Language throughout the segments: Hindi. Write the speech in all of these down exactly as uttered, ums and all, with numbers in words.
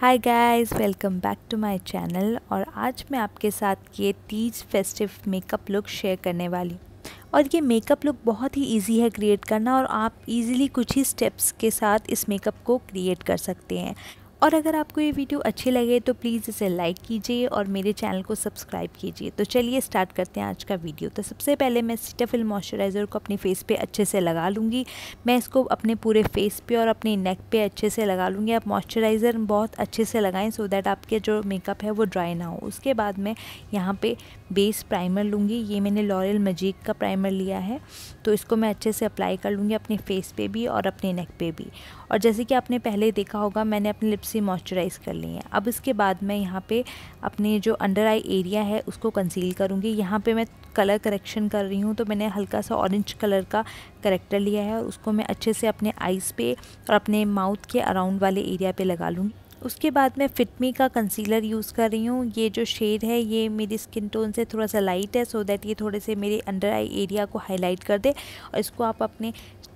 Hi guys, welcome back to my channel. और आज मैं आपके साथ ये Teej festive makeup look share करने वाली हूँ। और ये मेकअप लुक बहुत ही इजी है क्रिएट करना, और आप इजीली कुछ ही स्टेप्स के साथ इस मेकअप को क्रिएट कर सकते हैं। और अगर आपको ये वीडियो अच्छी लगे तो प्लीज़ इसे लाइक कीजिए और मेरे चैनल को सब्सक्राइब कीजिए। तो चलिए स्टार्ट करते हैं आज का वीडियो। तो सबसे पहले मैं सेटाफिल मॉइस्चराइज़र को अपने फेस पे अच्छे से लगा लूँगी। मैं इसको अपने पूरे फेस पे और अपने नेक पे अच्छे से लगा लूँगी। आप मॉइस्चराइज़र बहुत अच्छे से लगाएं सो दैट आपके जो मेकअप है वो ड्राई ना हो। उसके बाद मैं यहाँ पर बेस प्राइमर लूँगी। ये मैंने लॉरियल मैजिक का प्राइमर लिया है, तो इसको मैं अच्छे से अप्लाई कर लूँगी अपने फेस पर भी और अपने नेक पर भी। और जैसे कि आपने पहले देखा होगा, मैंने अपने लिप्स से मॉइस्चराइज़ कर ली है। अब इसके बाद मैं यहाँ पे अपने जो अंडर आई एरिया है उसको कंसील करूँगी। यहाँ पे मैं कलर करेक्शन कर रही हूँ, तो मैंने हल्का सा ऑरेंज कलर का करेक्टर लिया है और उसको मैं अच्छे से अपने आईज़ पे और अपने माउथ के अराउंड वाले एरिया पे लगा लूँगी। उसके बाद मैं फिटमी का कंसीलर यूज़ कर रही हूँ। ये जो शेड है ये मेरी स्किन टोन से थोड़ा सा लाइट है, सो दैट ये थोड़े से मेरे अंडर आई एरिया को हाईलाइट कर दे। और इसको आप अपने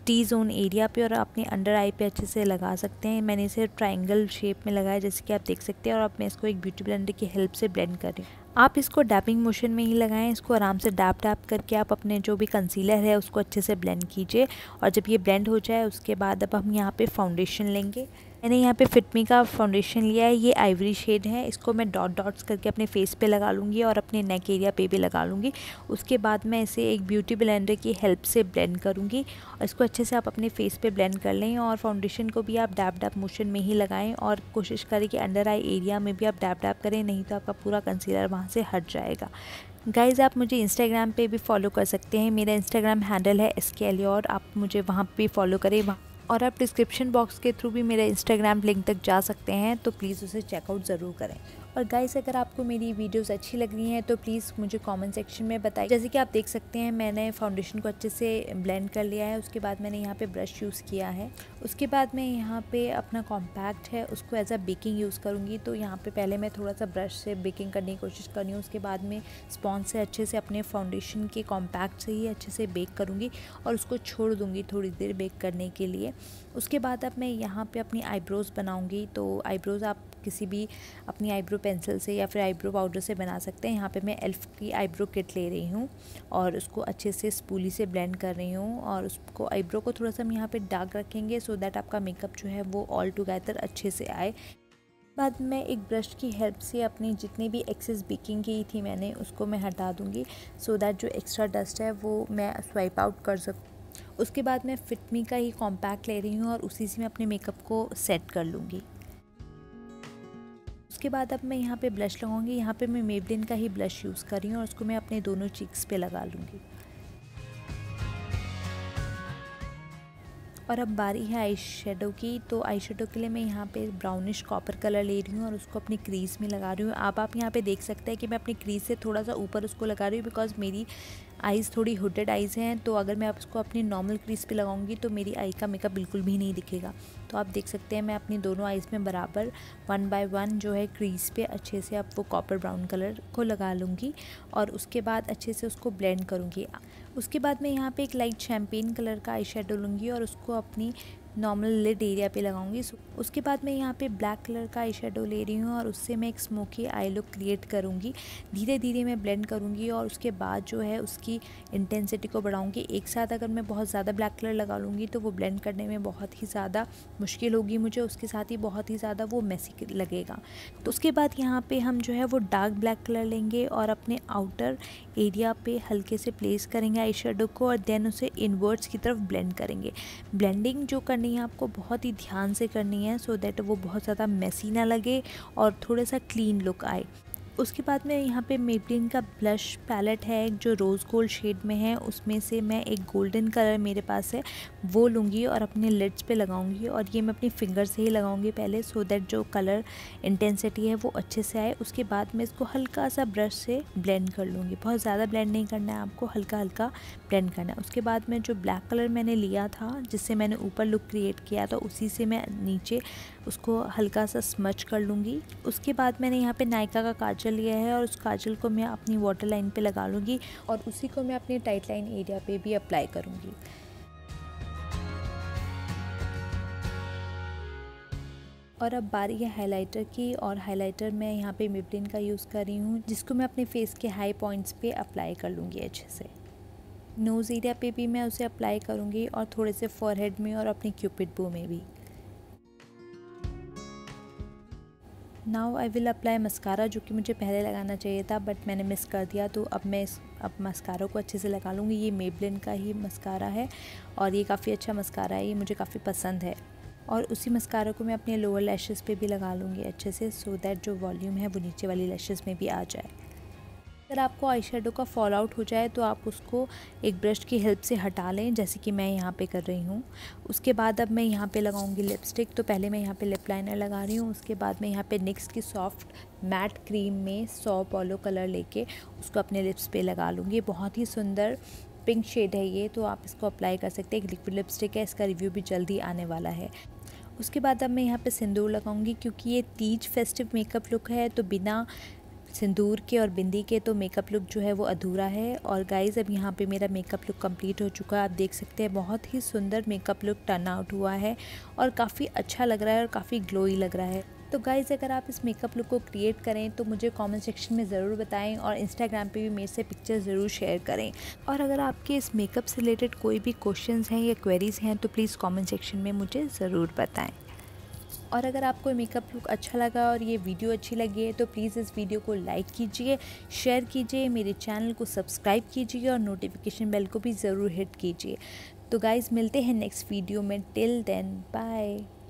टी जोन एरिया पे और अपने अंडर आई पे अच्छे से लगा सकते हैं। मैंने इसे ट्रायंगल शेप में लगाया, जैसे कि आप देख सकते हैं। और अब मैं इसको एक ब्यूटी ब्लेंडर की हेल्प से ब्लेंड कर रही हूँ। आप इसको डैपिंग मोशन में ही लगाएं। इसको आराम से डैप डैप करके आप अपने जो भी कंसीलर है उसको अच्छे से ब्लेंड कीजिए। और जब ये ब्लेंड हो जाए उसके बाद अब हम यहाँ पे फाउंडेशन लेंगे। मैंने यहाँ पे फिटमी का फाउंडेशन लिया है। ये आइवरी शेड है, इसको मैं डॉट डॉट्स करके अपने फेस पे लगा लूँगी और अपने नेक एरिया पे भी लगा लूँगी। उसके बाद मैं इसे एक ब्यूटी ब्लेंडर की हेल्प से ब्लेंड करूँगी। और इसको अच्छे से आप अपने फेस पे ब्लेंड कर लें। और फाउंडेशन को भी आप डैप डैप मोशन में ही लगाएँ और कोशिश करें कि अंडर आई एरिया में भी आप डैप डैप करें, नहीं तो आपका पूरा कंसीलर वहाँ से हट जाएगा। गाइज़, आप मुझे इंस्टाग्राम पे भी फॉलो कर सकते हैं। मेरा इंस्टाग्राम हैंडल है एस के एल योर। आप मुझे वहाँ पे फॉलो करें। और आप डिस्क्रिप्शन बॉक्स के थ्रू भी मेरा इंस्टाग्राम लिंक तक जा सकते हैं, तो प्लीज़ उसे चेकआउट ज़रूर करें। और गाइज़, अगर आपको मेरी वीडियोस अच्छी लग रही हैं तो प्लीज़ मुझे कमेंट सेक्शन में बताइए। जैसे कि आप देख सकते हैं, मैंने फाउंडेशन को अच्छे से ब्लेंड कर लिया है। उसके बाद मैंने यहाँ पे ब्रश यूज़ किया है। उसके बाद मैं यहाँ पे अपना कॉम्पैक्ट है उसको एज अ बेकिंग यूज़ करूँगी। तो यहाँ पे पहले मैं थोड़ा सा ब्रश से बेकिंग करने की कोशिश कर रही हूँ। उसके बाद मैं स्पॉन्ज से अच्छे से अपने फाउंडेशन के कॉम्पैक्ट से ही अच्छे से बेक करूँगी और उसको छोड़ दूँगी थोड़ी देर बेक करने के लिए। उसके बाद अब मैं यहाँ पर अपनी आईब्रोज़ बनाऊँगी। तो आईब्रोज़ आप किसी भी अपनी आईब्रो पेंसिल से या फिर आईब्रो पाउडर से बना सकते हैं। यहाँ पे मैं एल्फ की आईब्रो किट ले रही हूँ और उसको अच्छे से स्पूली से ब्लेंड कर रही हूँ। और उसको आईब्रो को थोड़ा सा हम यहाँ पे डार्क रखेंगे सो दैट आपका मेकअप जो है वो ऑल टुगेदर अच्छे से आए। बाद में एक ब्रश की हेल्प से अपनी जितनी भी एक्सेस बेकिंग की थी मैंने उसको मैं हटा दूँगी, सो दैट जो एक्स्ट्रा डस्ट है वो मैं स्वाइप आउट कर सकूँ। उसके बाद मैं फिटमी का ही कॉम्पैक्ट ले रही हूँ और उसी से मैं अपने मेकअप को सेट कर लूँगी। उसके बाद अब मैं यहाँ पे ब्लश लगाऊंगी। यहाँ पे मैं मेबेलिन का ही ब्लश यूज़ कर रही हूँ और उसको मैं अपने दोनों चीक्स पे लगा लूँगी। और अब बारी है आई शेडो की। तो आई शेडो के लिए मैं यहाँ पे ब्राउनिश कॉपर कलर ले रही हूँ और उसको अपनी क्रीज़ में लगा रही हूँ। आप आप यहाँ पे देख सकते हैं कि मैं अपनी क्रीज़ से थोड़ा सा ऊपर उसको लगा रही हूँ, बिकॉज मेरी आइज़ थोड़ी हुडेड आइज़ हैं। तो अगर मैं उसको अपनी नॉर्मल क्रीज़ पे लगाऊंगी तो मेरी आई का मेकअप बिल्कुल भी नहीं दिखेगा। तो आप देख सकते हैं मैं अपनी दोनों आइज़ में बराबर वन बाय वन जो है क्रीज़ पे अच्छे से आप वो कॉपर ब्राउन कलर को लगा लूँगी और उसके बाद अच्छे से उसको ब्लेंड करूँगी। उसके बाद मैं यहाँ पर एक लाइट शैम्पेन कलर का आई शेडो लूँगी और उसको अपनी नॉर्मल लिड एरिया पे लगाऊंगी। उसके बाद मैं यहाँ पे ब्लैक कलर का आई शेडो ले रही हूँ और उससे मैं एक स्मोकी आई लुक क्रिएट करूँगी। धीरे धीरे मैं ब्लेंड करूँगी और उसके बाद जो है उसकी इंटेंसिटी को बढ़ाऊँगी। एक साथ अगर मैं बहुत ज़्यादा ब्लैक कलर लगा लूँगी तो वो ब्लेंड करने में बहुत ही ज़्यादा मुश्किल होगी मुझे, उसके साथ ही बहुत ही ज़्यादा वो मेसी लगेगा। तो उसके बाद यहाँ पर हम जो है वो डार्क ब्लैक कलर लेंगे और अपने आउटर एरिया पर हल्के से प्लेस करेंगे आई शेडो को और देन उसे इनवर्ड्स की तरफ ब्लेंड करेंगे। ब्लेंडिंग जो नहीं है आपको बहुत ही ध्यान से करनी है, सो दैट वो बहुत ज़्यादा मेसी ना लगे और थोड़ा सा क्लीन लुक आए। उसके बाद में यहाँ पे मेबेलिन का ब्लश पैलेट है जो रोज़ गोल्ड शेड में है, उसमें से मैं एक गोल्डन कलर मेरे पास है वो लूँगी और अपने लिड्स पे लगाऊँगी। और ये मैं अपनी फिंगर से ही लगाऊँगी पहले, सो दैट जो कलर इंटेंसिटी है वो अच्छे से आए। उसके बाद मैं इसको हल्का सा ब्रश से ब्लेंड कर लूँगी। बहुत ज़्यादा ब्लेंड नहीं करना है आपको, हल्का हल्का ब्लेंड करना है। उसके बाद में जो ब्लैक कलर मैंने लिया था जिससे मैंने ऊपर लुक क्रिएट किया था, उसी से मैं नीचे उसको हल्का सा स्मच कर लूँगी। उसके बाद मैंने यहाँ पर नायका का काज लिया है और उस काजल को मैं अपनी वाटर लाइन पे लगा लूँगी और उसी को मैं अपने टाइट लाइन एरिया पे भी अप्लाई करूँगी। और अब बारी है हाइलाइटर की, और हाइलाइटर मैं यहाँ पे मेबेलिन का यूज़ कर रही हूँ जिसको मैं अपने फेस के हाई पॉइंट्स पे अप्लाई कर लूँगी अच्छे से। नोज़ एरिया पे भी मैं उसे अप्लाई करूँगी और थोड़े से फॉरहेड में और अपने क्यूपिड बो में भी। Now I will apply mascara, जो कि मुझे पहले लगाना चाहिए था बट मैंने मिस कर दिया, तो अब मैं इस अब मस्कारा को अच्छे से लगा लूँगी। ये मेबेलिन का ही मस्कारा है और ये काफ़ी अच्छा मस्कारा है, ये मुझे काफ़ी पसंद है। और उसी मस्कारा को मैं अपने लोअर लैशेस पे भी लगा लूँगी अच्छे से, सो दैट जो वॉल्यूम है वो नीचे वाली लैशेस में भी आ जाए। अगर आपको आई शेडो का फॉल आउट हो जाए तो आप उसको एक ब्रश की हेल्प से हटा लें, जैसे कि मैं यहाँ पे कर रही हूँ। उसके बाद अब मैं यहाँ पे लगाऊंगी लिपस्टिक, तो पहले मैं यहाँ पे लिप लाइनर लगा रही हूँ। उसके बाद मैं यहाँ पे निक्स की सॉफ्ट मैट क्रीम में सौ पॉलो कलर लेके उसको अपने लिप्स पर लगा लूँगी। बहुत ही सुंदर पिंक शेड है ये, तो आप इसको अप्लाई कर सकते हैं। एक लिक्विड लिपस्टिक है, इसका रिव्यू भी जल्दी आने वाला है। उसके बाद अब मैं यहाँ पे सिंदूर लगाऊंगी, क्योंकि ये तीज फेस्टिव मेकअप लुक है, तो बिना सिंदूर के और बिंदी के तो मेकअप लुक जो है वो अधूरा है। और गाइज़, अब यहाँ पे मेरा मेकअप लुक कंप्लीट हो चुका है। आप देख सकते हैं बहुत ही सुंदर मेकअप लुक टर्न आउट हुआ है और काफ़ी अच्छा लग रहा है और काफ़ी ग्लोई लग रहा है। तो गाइज़, अगर आप इस मेकअप लुक को क्रिएट करें तो मुझे कमेंट सेक्शन में ज़रूर बताएं और इंस्टाग्राम पे भी मेरे से पिक्चर ज़रूर शेयर करें। और अगर आपके इस मेकअप से रिलेटेड कोई भी क्वेश्चंस हैं या क्वेरीज़ हैं तो प्लीज़ कमेंट सेक्शन में मुझे ज़रूर बताएं। और अगर आपको मेकअप लुक अच्छा लगा और ये वीडियो अच्छी लगी है तो प्लीज़ इस वीडियो को लाइक कीजिए, शेयर कीजिए, मेरे चैनल को सब्सक्राइब कीजिए और नोटिफिकेशन बेल को भी ज़रूर हिट कीजिए। तो गाइज़, मिलते हैं नेक्स्ट वीडियो में। Till then, bye.